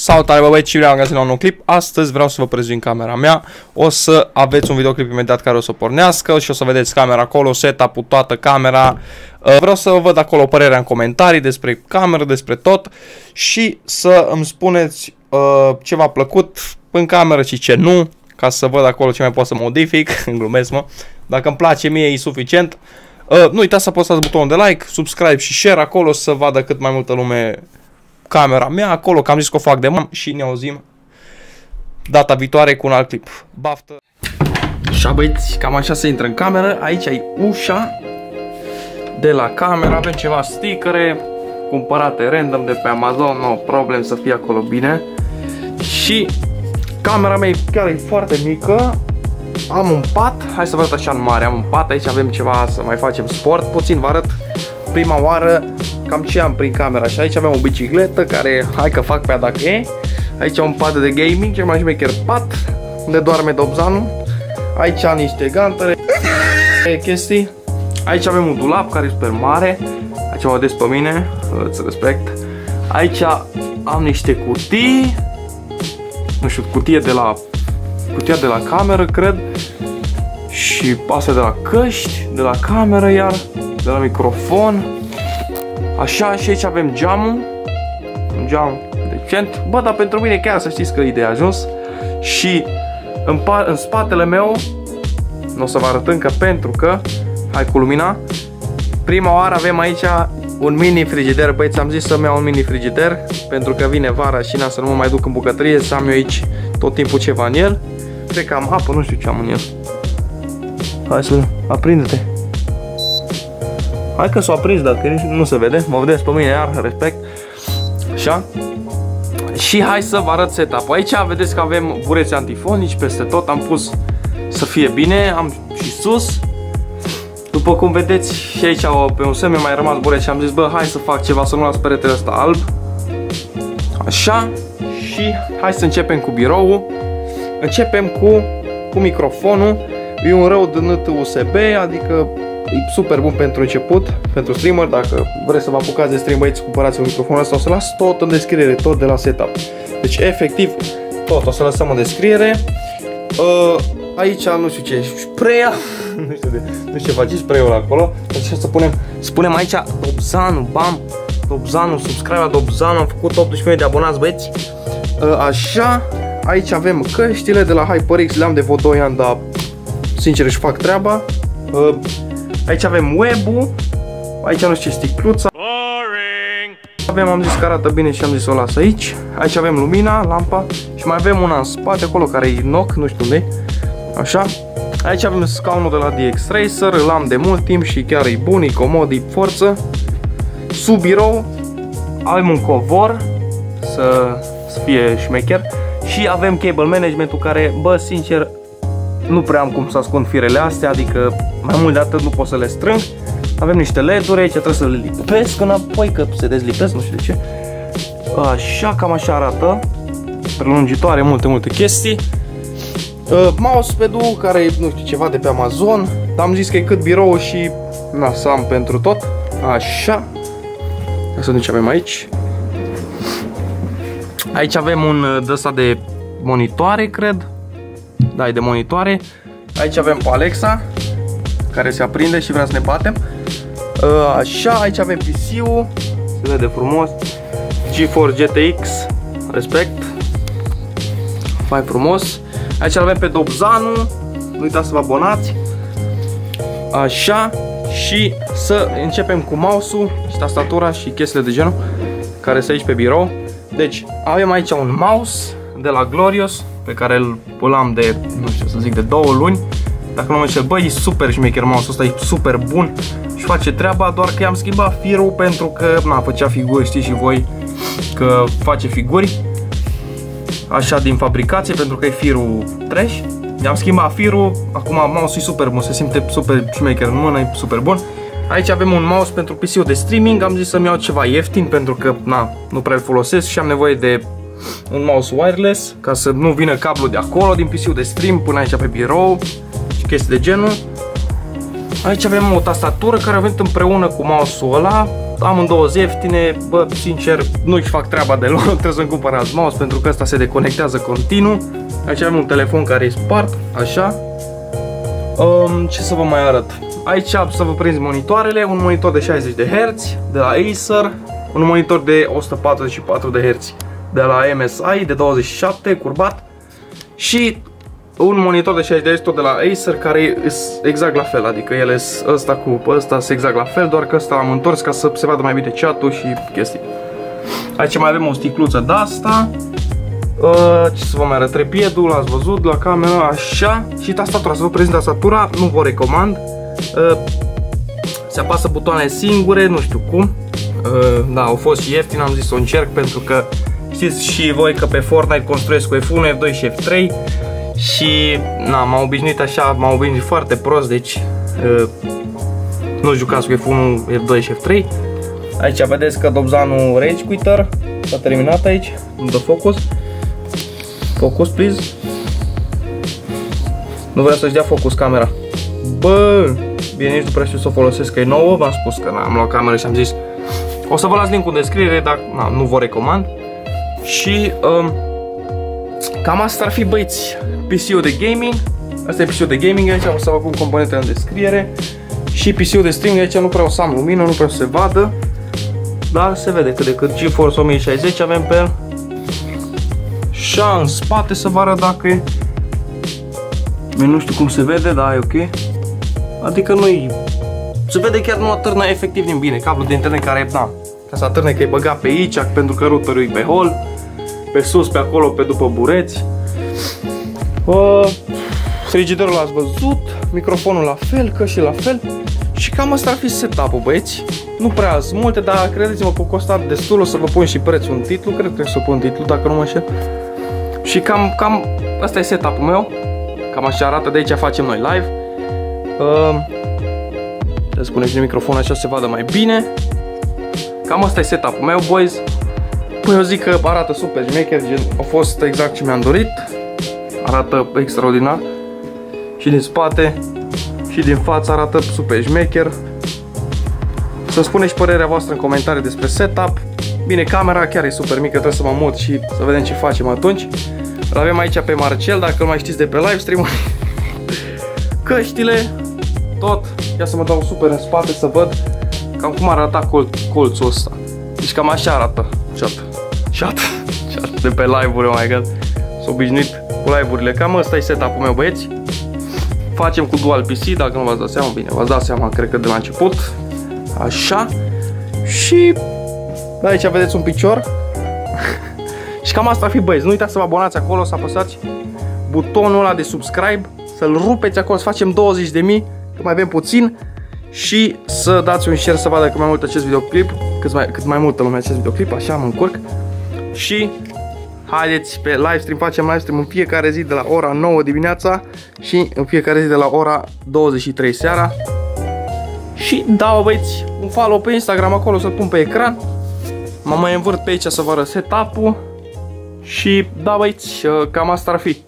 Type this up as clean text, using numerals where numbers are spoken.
Salutare, băi, și vreau găsit la un nou clip. Astăzi vreau să vă prezint camera mea. O să aveți un videoclip imediat care o să pornească și o să vedeți camera acolo, setup-ul, toată camera. Vreau să vă văd acolo părerea în comentarii despre cameră, despre tot și să îmi spuneți ce v-a plăcut în cameră și ce nu, ca să văd acolo ce mai pot să modific. Glumesc, mă. Dacă îmi place mie e suficient. Nu uitați să apăsați butonul de like, subscribe și share acolo să vadă cât mai multă lume camera mea acolo, că am zis că o fac de mult și ne auzim data viitoare cu un alt clip. Baftă! Așa, băieți, cam așa se intră în cameră. Aici ai ușa de la camera, avem ceva stickere cumpărate random de pe Amazon, no problem, să fie acolo bine. Și camera mea chiar e foarte mică. Am un pat, hai să vă arăt așa în mare, am un pat, aici avem ceva să mai facem sport, puțin vă arăt prima oară cam ce am prin camera. Și aici aveam o bicicletă care, hai că fac pe ea dacă e. Aici un pad de gaming, cel mai șmecher pat, unde doarme Dobbzanu. Aici am niște gantere, chestii. Aici avem un dulap care e super mare. Aici mă vedeți pe mine, îți respect. Aici am niște cutii. Nu știu, cutia de la cameră, cred. Și astea de la căști, de la cameră iar, de la microfon. Așa, și aici avem geamul. Un geam decent. Bă, dar pentru mine chiar să știți că e de ajuns. Și în spatele meu nu o să vă arăt încă pentru că, hai cu lumina, prima oară avem aici un mini frigider. Băieți, am zis să-mi iau un mini frigider pentru că vine vara și n-am să nu mă mai duc în bucătărie, să am eu aici tot timpul ceva în el. Cred că am apă, nu știu ce am în el. Hai să aprinde-te. Hai că s-o aprins, dacă nu se vede. Mă vedeți pe mine iar, respect. Așa. Și hai să vă arăt setup-ul. Aici vedeți că avem bureți antifonici peste tot. Am pus să fie bine. Am și sus. După cum vedeți, și aici pe un semn mi-a mai rămas bureți și am zis, bă, hai să fac ceva, să nu las peretele ăsta alb. Așa. Și hai să începem cu biroul. Începem cu microfonul. E un Rode NT-USB, adică e super bun pentru început, pentru streamer. Dacă vreți să vă apucați de stream, băieți, cumpărați-vă microfonul ăsta, o să las tot în descriere, tot de la setup. Deci efectiv tot o să lăsăm în descriere. Aici nu știu ce, spray-a, nu știu ce faci spray-ul acolo. Deci să spunem aici Dobbzanu, bam, Dobbzanu, subscribe la Dobbzanu, am făcut 18.000 de abonați, băieți. Așa, aici avem căștile de la HyperX, le-am de vreo 2 ani, dar sincer își fac treaba. Aici avem web-ul, aici nu știu ce sticluța. Avem, am zis că arată bine și am zis o las aici. Aici avem lumina, lampa și mai avem una în spate acolo care e knock, nu știu unde e. Așa. Aici avem scaunul de la DX Racer, îl am de mult timp și chiar e bun, e comod, e forță. Sub birou avem un covor să fie șmecher și avem cable management-ul care, bă, sincer, nu prea am cum să ascund firele astea, adică mai mult de atât nu pot să le strâng. Avem niște LED-uri aici, trebuie să le lipesc înapoi, că se dezlipesc, nu știu de ce. Așa, cam așa arată. Prelungitoare, multe chestii. Mousepad-ul, care e, nu știu, ceva de pe Amazon. Dar am zis că e cât birou și na, să am pentru tot. Așa. Hai să ducem aici. Aici avem un d-asta de monitoare, cred. Da, e de monitoare. Aici avem pe Alexa, care se aprinde și vrea să ne batem. Așa, aici avem PC-ul, se vede frumos, GeForce GTX, respect, mai frumos. Aici avem pe Dobbzanu, nu uitați să vă abonați. Așa, și să începem cu mouse-ul și tastatura și chestiile de genul care sunt aici pe birou. Deci, avem aici un mouse de la Glorious, pe care îl am de, nu știu, să zic, de 2 luni. Dacă nu mă înșel, băi, e super șmecher mouse-ul ăsta, e super bun și face treaba, doar că i-am schimbat firul pentru că, na, făcea figuri, știți și voi că face figuri așa din fabricație pentru că e firul trash. I-am schimbat firul, acum mouse-ul e super bun, se simte super șmecher în mână, e super bun. Aici avem un mouse pentru PC-ul de streaming, am zis să-mi iau ceva ieftin pentru că, na, nu prea îl folosesc și am nevoie de un mouse wireless ca să nu vină cablul de acolo, din PC-ul de stream până aici pe birou și chestii de genul. Aici avem o tastatură care a venit împreună cu mouse-ul ăla, amândouă sunt ieftine, bă, sincer, nu-și fac treaba deloc, trebuie să-mi cumpăr alt mouse pentru că ăsta se deconectează continuu. Aici am un telefon care e spart, așa. Ce să vă mai arăt? Aici să vă prind monitoarele, un monitor de 60 de Hz de la Acer, un monitor de 144 de Hz de la MSI, de 27 curbat și un monitor de 60 de Hz tot de la Acer care e exact la fel, adică ele ăsta cu ăsta sunt exact la fel, doar că ăsta l-am întors ca să se vadă mai bine chat-ul și chestii. Aici mai avem o sticluță de asta. Ce să vă mai arăt, trepiedul, l-ați văzut la camera, așa, și tastatura, să vă prezint tastatura, nu vă recomand, se apasă butoane singure, nu știu cum, da, au fost și ieftin, am zis să o încerc pentru că știți și voi că pe Fortnite construiesc cu F1, F2 și F3 și na, m-am obișnuit așa, m-am obișnuit foarte prost, deci nu jucați cu F1, F2 și F3. Aici vedeți că Dobbzanu Rage Quitter s-a terminat aici, nu dă focus. Focus, please. Nu vrea să-și dea focus camera. Bă, bine, nici nu prea știu să o folosesc, că e nouă. V-am spus că am luat camera și am zis. O să vă las link-ul în descriere, dar na, nu vă recomand. Și cam asta ar fi, băieți, PC-ul de gaming. Asta e PC-ul de gaming, aici o să vă pun componentele în descriere. Și PC-ul de streaming, aici nu prea o să am lumină, nu prea o să se vadă. Dar se vede cât de cât GeForce 1060 avem pe așa, în spate să vă arăt dacă e. Nu știu cum se vede, dar e ok. Adică nu-i... Se vede chiar nu atârnă efectiv din bine. Cablul de internet care e, da, ca să atârne că e băgat pe aici, pentru că routerul e pe hol, pe sus, pe acolo, pe după bureți. Frigiderul l-ați văzut, microfonul la fel, că și la fel. Și cam asta ar fi setup-ul, băieți. Nu prea sunt multe, dar credeți-mă, pot costa destul, o să vă pun și prețul în titlu, cred că o să pun titlu, dacă nu mă înșel. Și cam asta e setup-ul meu. Cam așa arată, de aici facem noi live. Să spuneți din microfon așa se vadă mai bine. Cam asta e setup-ul meu, boys. Păi eu zic că arată super maker, gen, a fost exact ce mi-am dorit. Arată extraordinar. Și din spate și din față arată super maker. Să spuneți părerea voastră în comentarii despre setup. Bine, camera chiar e super mică, trebuie să mă mut și să vedem ce facem atunci. Îl avem aici pe Marcel, dacă îl mai știți de pe live stream-uri. Căștile, tot. Ia să mă dau super în spate să văd cam cum arată colțul ăsta. Deci cam așa arată. Chat de pe live-uri, oh my god. S-a obișnuit cu live-urile. Cam ăsta e setup-ul meu, băieți. Facem cu dual PC, dacă nu v-ați dat seama, bine, v-ați dat seama, cred că de la început. Așa. Și... da, aici vedeți un picior. Și cam asta ar fi, băieți. Nu uitați să vă abonați acolo, să apăsați butonul ăla de subscribe, să-l rupeți acolo, să facem 20.000, că mai avem puțin, și să dați un share să vadă cât mai mult acest videoclip, cât mai multă lume acest videoclip, așa mă încurc. Și haideți pe live stream, facem live stream în fiecare zi de la ora 9 dimineața și în fiecare zi de la ora 23 seara. Și da, băieți, un follow pe Instagram acolo, să-l pun pe ecran. Mă mai învârt pe aici să vă arăt setup-ul. Și da, băieți, cam asta ar fi.